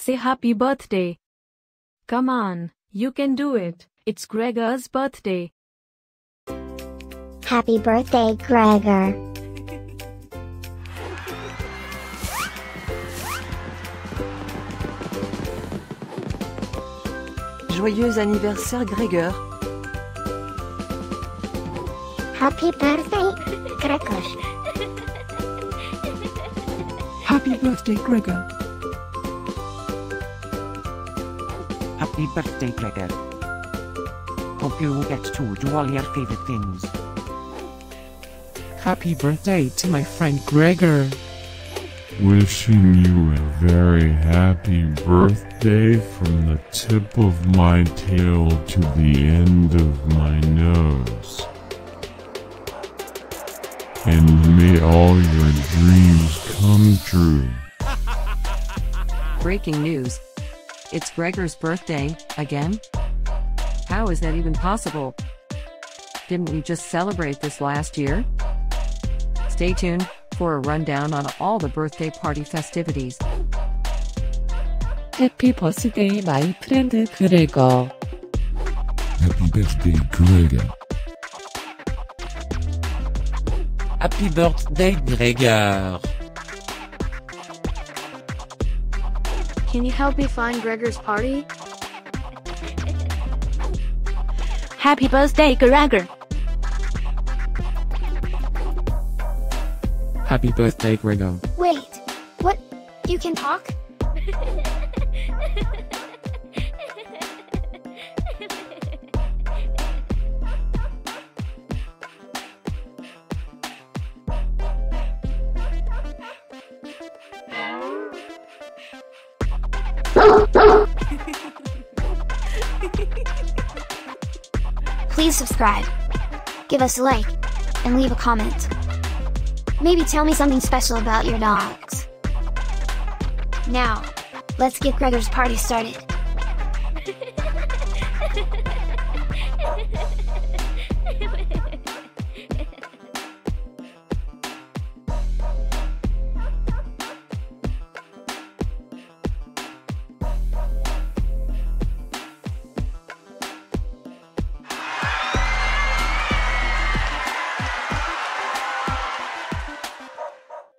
Say happy birthday. Come on, you can do it. It's Gregor's birthday. Happy birthday, Gregor. Joyeux anniversaire, Gregor. Happy birthday, Gregor. Happy birthday, Gregor. Happy birthday, Gregor. Hope you will get to do all your favorite things. Happy birthday to my friend Gregor. Wishing you a very happy birthday from the tip of my tail to the end of my nose. And may all your dreams come true. Breaking news. It's Gregor's birthday, again? How is that even possible? Didn't we just celebrate this last year? Stay tuned for a rundown on all the birthday party festivities. Happy birthday, my friend Gregor. Happy birthday, Gregor. Happy birthday, Gregor. Can you help me find Gregor's party? Happy birthday, Gregor. Happy birthday, Gregor. Wait, what? You can talk? Please subscribe, give us a like, and leave a comment. Maybe tell me something special about your dogs. Now, let's get Gregor's party started.